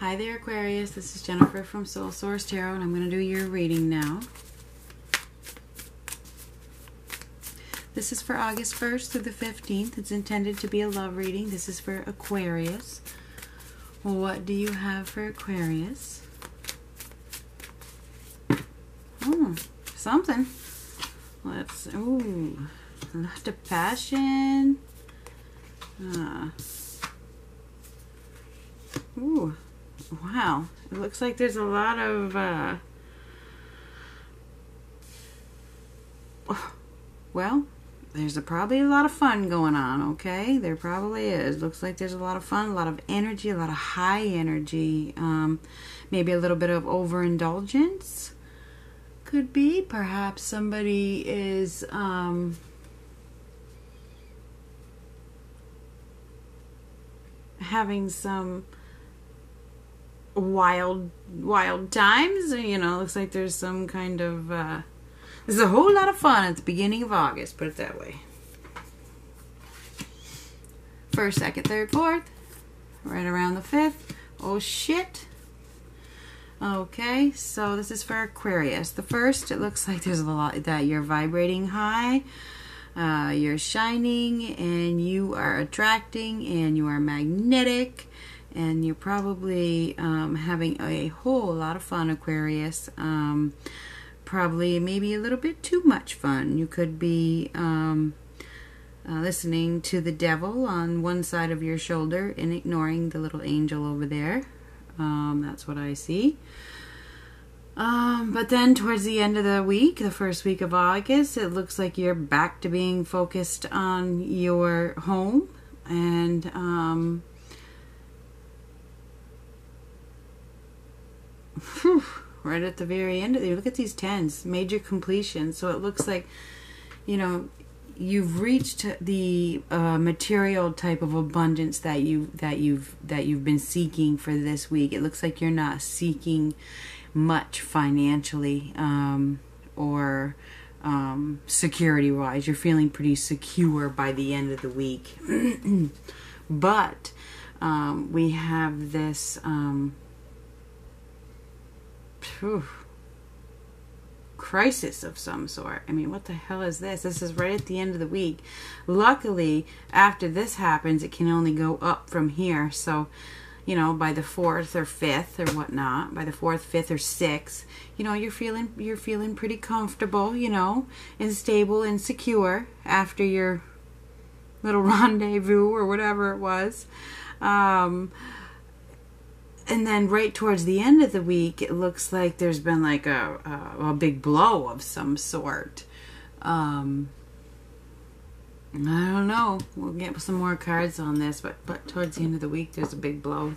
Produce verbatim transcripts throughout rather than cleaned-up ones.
Hi there, Aquarius. This is Jennifer from Soul Source Tarot, and I'm going to do your reading now. This is for August first through the fifteenth. It's intended to be a love reading. This is for Aquarius. What do you have for Aquarius? Oh, something. Let's, ooh, a lot of passion. Ah. Ooh, wow. It looks like there's a lot of, uh, well, there's a, probably a lot of fun going on, okay? There probably is. Looks like there's a lot of fun, a lot of energy, a lot of high energy. Um, maybe a little bit of overindulgence could be. Perhaps somebody is, um... having some wild wild times, you know. Looks like there's some kind of uh there's a whole lot of fun at the beginning of August, put it that way. First, second, third, fourth, right around the fifth. Oh shit. Okay, so this is for Aquarius. The first, it looks like there's a lot that you're vibrating high. Uh, you're shining, and you are attracting, and you are magnetic, and you're probably um, having a whole lot of fun, Aquarius. Um, probably maybe a little bit too much fun. You could be um, uh, listening to the devil on one side of your shoulder and ignoring the little angel over there. Um, that's what I see. Um, but then towards the end of the week, the first week of August, it looks like you're back to being focused on your home and, um, whew, right at the very end of the, look at these tens, major completion. So it looks like, you know, you've reached the uh, material type of abundance that you, that you've, that you've been seeking for this week. It looks like you're not seeking much financially um, or um, security wise. You're feeling pretty secure by the end of the week. But um, we have this um, phew, crisis of some sort. I mean, what the hell is this? This is right at the end of the week. Luckily, after this happens, it can only go up from here. So, you know, by the fourth or fifth or whatnot, by the fourth, fifth, or sixth, you know, you're feeling you're feeling pretty comfortable, you know, and stable and secure after your little rendezvous or whatever it was. Um, and then right towards the end of the week, it looks like there's been like a a, a big blow of some sort. Um, I don't know. We'll get some more cards on this, but, but towards the end of the week, there's a big blow.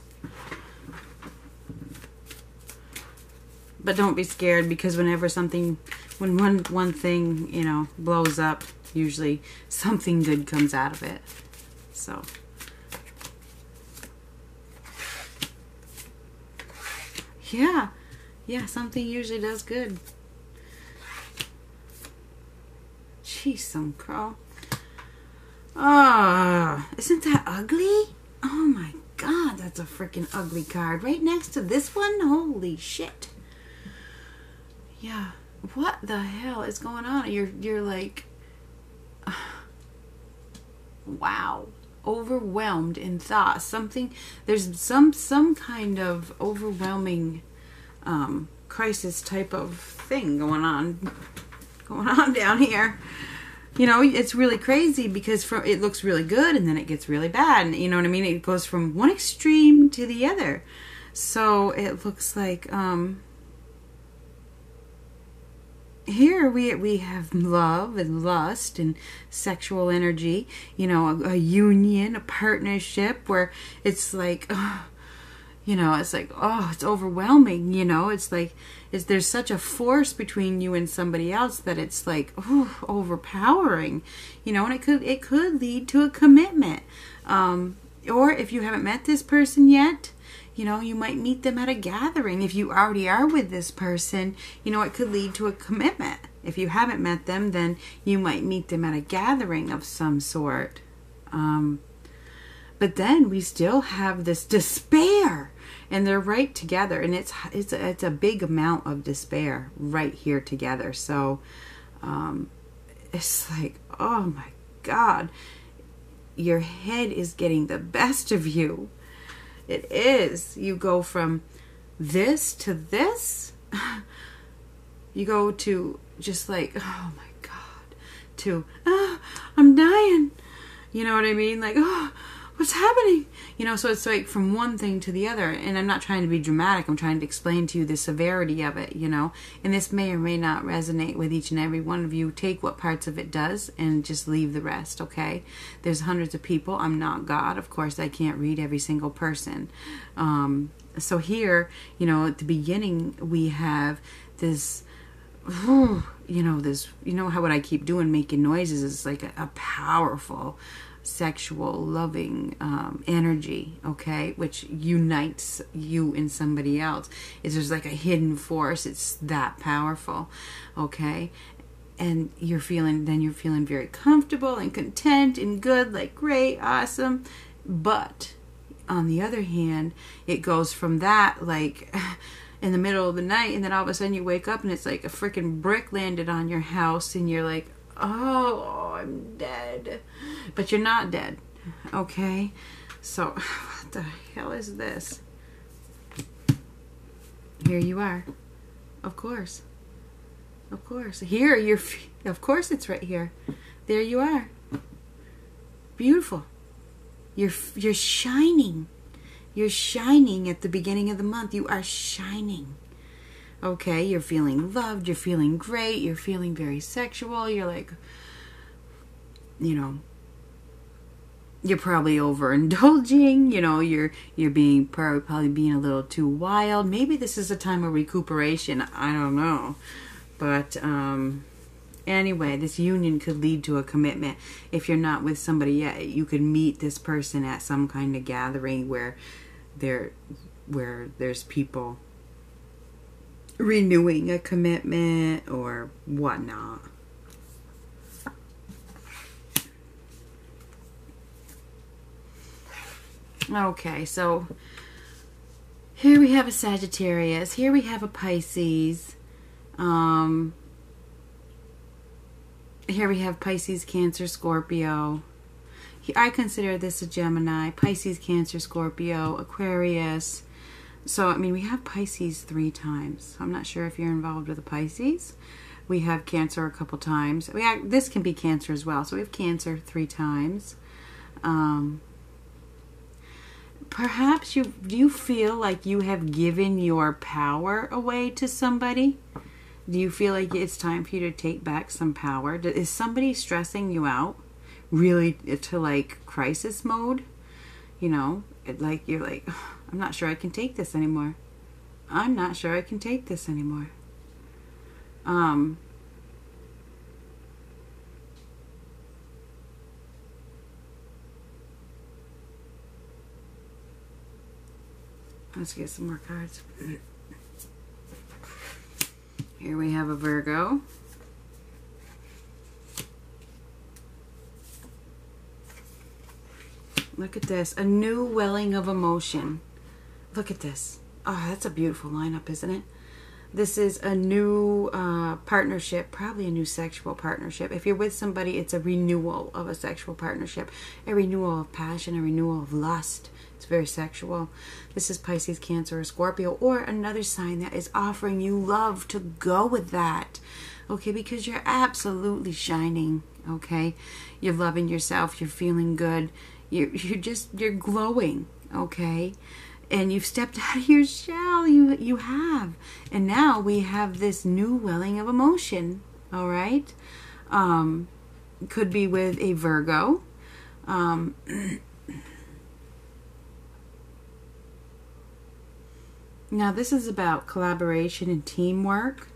But don't be scared, because whenever something, when one, one thing, you know, blows up, usually something good comes out of it. So. Yeah. Yeah, something usually does good. Jeez, some crow. Oh, isn't that ugly? Oh my god, that's a freaking ugly card. Right next to this one? Holy shit. Yeah. What the hell is going on? You're, you're like, uh, wow. Overwhelmed in thought. Something, there's some, some kind of overwhelming um, crisis type of thing going on. Going on down here. You know, it's really crazy because from, it looks really good and then it gets really bad. And you know what I mean? It goes from one extreme to the other. So it looks like um, here we we have love and lust and sexual energy. You know, a, a union, a partnership where it's like, oh, you know, it's like, oh, it's overwhelming. You know, it's like, is there's such a force between you and somebody else that it's like, oh, overpowering, you know, and it could, it could lead to a commitment. Um, or if you haven't met this person yet, you know, you might meet them at a gathering. If you already are with this person, you know, it could lead to a commitment. If you haven't met them, then you might meet them at a gathering of some sort. Um, but then we still have this despair. and they're right together, and it's it's it's a big amount of despair right here together. So um, it's like, oh my God, your head is getting the best of you. It is. You go from this to this. You go to just like, oh my God, to oh, I'm dying. You know what I mean? Like, oh, what's happening? You know, so it's like from one thing to the other. And I'm not trying to be dramatic. I'm trying to explain to you the severity of it, you know. And this may or may not resonate with each and every one of you. Take what parts of it does and just leave the rest, okay? There's hundreds of people. I'm not God. Of course, I can't read every single person. Um, so here, you know, at the beginning, we have this... Ooh, you know this you know how what I keep doing, making noises, is like a, a powerful sexual loving um energy, okay, which unites you and somebody else. Is there's like a hidden force, it's that powerful, okay? And you're feeling then you're feeling very comfortable and content and good, like great, awesome. But on the other hand, it goes from that, like in the middle of the night, and then all of a sudden you wake up and it's like a freaking brick landed on your house and you're like, oh, I'm dead. But you're not dead, okay? So what the hell is this? Here you are. Of course. Of course. Here you're, of course it's right here. There you are. Beautiful. You're, you're shining. You're shining at the beginning of the month. You are shining. Okay, you're feeling loved. You're feeling great. You're feeling very sexual. You're like, you know, you're probably overindulging. You know, you're you're being probably, probably being a little too wild. Maybe this is a time of recuperation. I don't know. But um, anyway, this union could lead to a commitment. If you're not with somebody yet, you could meet this person at some kind of gathering where... There, where there's people renewing a commitment or whatnot. Okay, so here we have a Sagittarius. Here we have a Pisces. Um, here we have Pisces, Cancer, Scorpio. I consider this a Gemini, Pisces, Cancer, Scorpio, Aquarius. So, I mean, we have Pisces three times. I'm not sure if you're involved with the Pisces. We have Cancer a couple times. We have, this can be Cancer as well. So we have Cancer three times. Um, perhaps you, do you feel like you have given your power away to somebody? Do you feel like it's time for you to take back some power? Is somebody stressing you out? Really to like crisis mode, you know, it like you're like, oh, I'm not sure I can take this anymore. I'm not sure I can take this anymore. Um, let's get some more cards. Here we have a Virgo. Look at this. A new welling of emotion. Look at this. Oh, that's a beautiful lineup, isn't it? This is a new uh, partnership, probably a new sexual partnership. If you're with somebody, it's a renewal of a sexual partnership, a renewal of passion, a renewal of lust. It's very sexual. This is Pisces, Cancer, or Scorpio, or another sign that is offering you love to go with that. Okay, because you're absolutely shining, okay? You're loving yourself. You're feeling good. You're, you're just, you're glowing, okay? And you've stepped out of your shell, you you have. And now we have this new welling of emotion, all right? Um, could be with a Virgo. Um, now this is about collaboration and teamwork.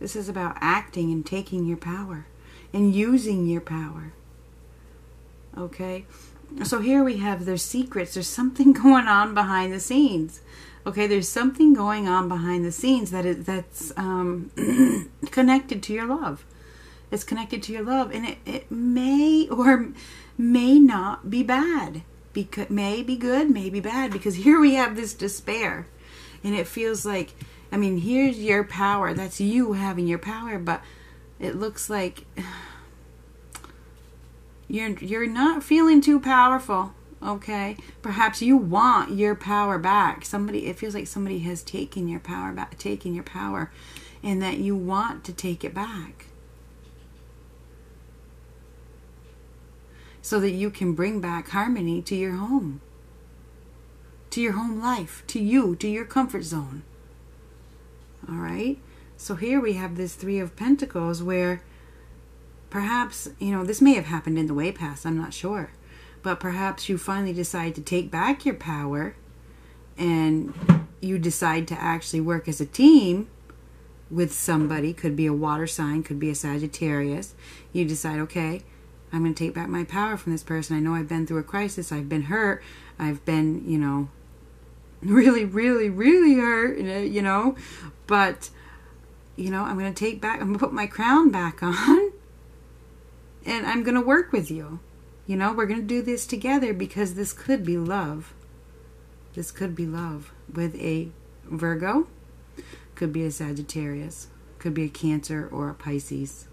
This is about acting and taking your power and using your power. Okay? So here we have their secrets. There's something going on behind the scenes. Okay? There's something going on behind the scenes that is, that's um, connected to your love. that's connected to your love, and it, it may or may not be bad. Because may be good, may be bad, because here we have this despair, and it feels like, I mean, here's your power, that's you having your power, but it looks like you're you're not feeling too powerful, okay? Perhaps you want your power back. Somebody, it feels like somebody has taken your power back, taken your power, and that you want to take it back, so that you can bring back harmony to your home, to your home life, to you, to your comfort zone. All right? So here we have this Three of Pentacles, where perhaps, you know, this may have happened in the way past, I'm not sure, but perhaps you finally decide to take back your power, and you decide to actually work as a team with somebody. Could be a water sign, could be a Sagittarius. You decide, okay, I'm going to take back my power from this person. I know I've been through a crisis. I've been hurt. I've been, you know, really, really, really hurt, you know. But, you know, I'm going to take back, I'm going to put my crown back on. And I'm going to work with you. You know, we're going to do this together, because this could be love. This could be love with a Virgo. Could be a Sagittarius. Could be a Cancer or a Pisces.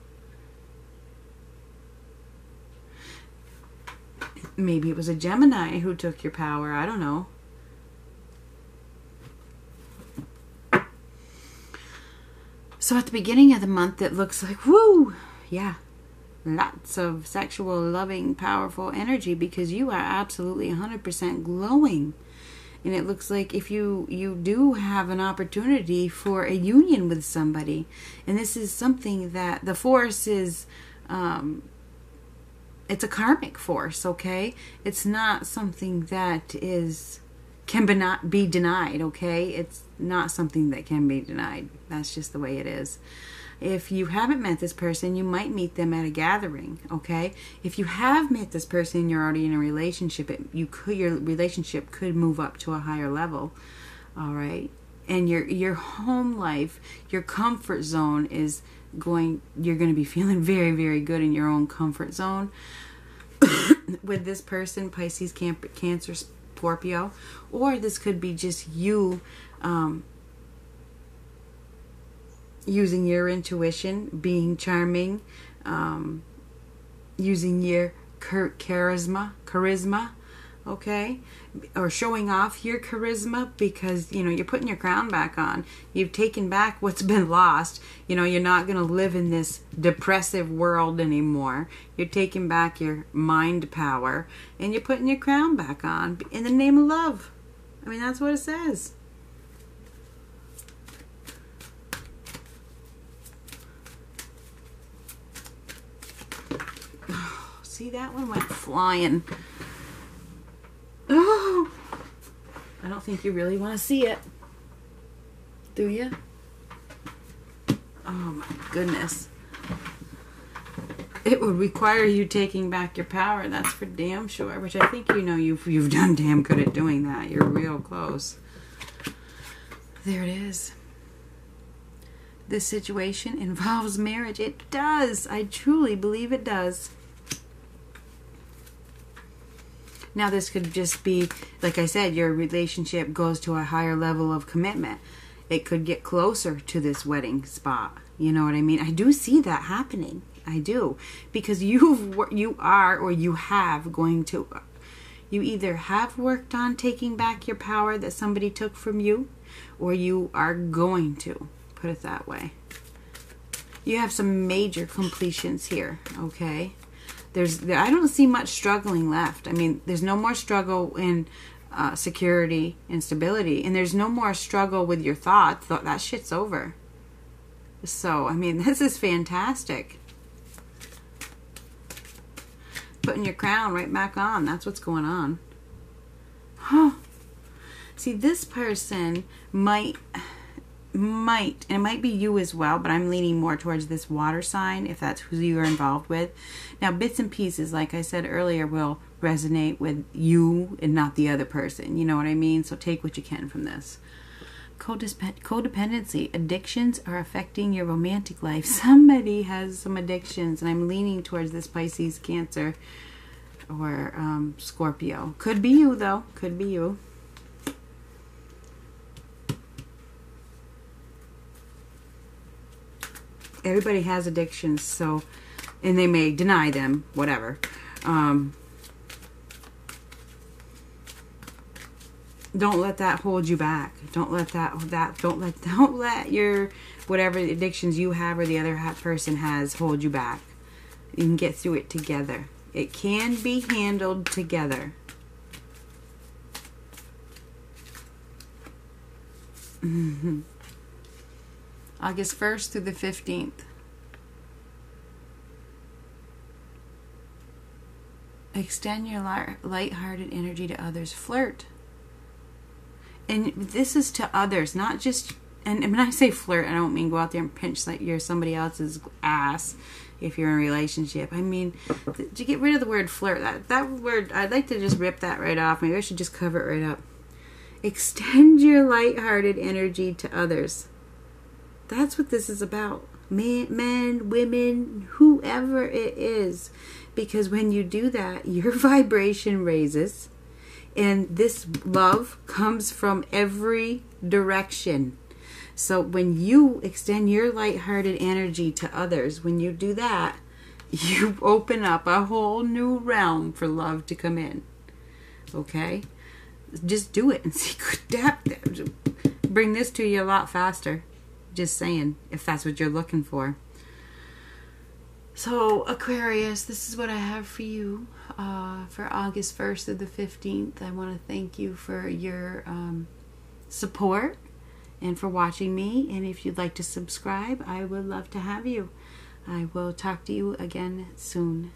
Maybe it was a Gemini who took your power. I don't know. So at the beginning of the month, it looks like, woo, yeah, lots of sexual, loving, powerful energy, because you are absolutely one hundred percent glowing. And it looks like if you, you do have an opportunity for a union with somebody, and this is something that the force is... Um, it's a karmic force, okay? It's not something that is can be not be denied, okay? It's not something that can be denied. That's just the way it is. If you haven't met this person, you might meet them at a gathering, okay? If you have met this person and you're already in a relationship, it, you could your relationship could move up to a higher level, all right? And your your home life, your comfort zone is going, you're going to be feeling very, very good in your own comfort zone with this person, Pisces, Cancer, Scorpio, or this could be just you um, using your intuition, being charming, um, using your charisma, charisma, okay, or showing off your charisma, because, you know, you're putting your crown back on. You've taken back what's been lost. You know, you're not going to live in this depressive world anymore. You're taking back your mind power, and you're putting your crown back on in the name of love. I mean, that's what it says. Oh, see, that one went flying. Oh, I don't think you really want to see it, do you? Oh my goodness. It would require you taking back your power, that's for damn sure, which I think, you know, you've, you've done damn good at doing that. You're real close. There it is. This situation involves marriage. It does. I truly believe it does. Now, this could just be, like I said, your relationship goes to a higher level of commitment. It could get closer to this wedding spot. You know what I mean? I do see that happening. I do. Because you've, you are, or you have going to, you either have worked on taking back your power that somebody took from you, or you are going to, put it that way. You have some major completions here, okay? There's, I don't see much struggling left. I mean, there's no more struggle in uh, security and stability. And there's no more struggle with your thoughts. That shit's over. So, I mean, this is fantastic. Putting your crown right back on. That's what's going on. Huh. See, this person might... might, and it might be you as well, but I'm leaning more towards this water sign, if that's who you're involved with. Now, bits and pieces, like I said earlier, will resonate with you and not the other person. You know what I mean? So take what you can from this. codependency. Addictions are affecting your romantic life. Somebody has some addictions, and I'm leaning towards this Pisces, Cancer, or um, Scorpio. Could be you, though. Could be you. Everybody has addictions, so, and they may deny them, whatever. Um, don't let that hold you back. Don't let that, that, don't let, don't let your, whatever addictions you have or the other person has hold you back. You can get through it together. It can be handled together. Mm-hmm. August first through the fifteenth. Extend your light-hearted energy to others. Flirt. And this is to others, not just... And when I say flirt, I don't mean go out there and pinch your somebody else's ass if you're in a relationship. I mean, to get rid of the word flirt. That, that word, I'd like to just rip that right off. Maybe I should just cover it right up. Extend your light-hearted energy to others. That's what this is about. Men, men, women, whoever it is. Because when you do that, your vibration raises. And this love comes from every direction. So when you extend your lighthearted energy to others, when you do that, you open up a whole new realm for love to come in. Okay? Just do it and see good depth. Bring this to you a lot faster. Just saying, if that's what you're looking for. So Aquarius, this is what I have for you uh, for August first through the fifteenth. I want to thank you for your um, support and for watching me. And if you'd like to subscribe, I would love to have you. I will talk to you again soon.